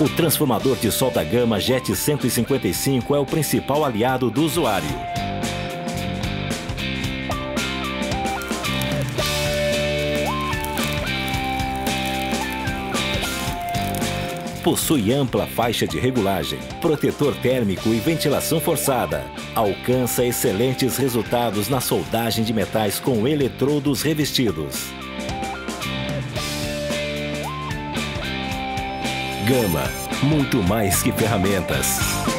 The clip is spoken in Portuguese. O transformador de solta gama Jet 155 é o principal aliado do usuário. Possui ampla faixa de regulagem, protetor térmico e ventilação forçada. Alcança excelentes resultados na soldagem de metais com eletrodos revestidos. Gama, muito mais que ferramentas.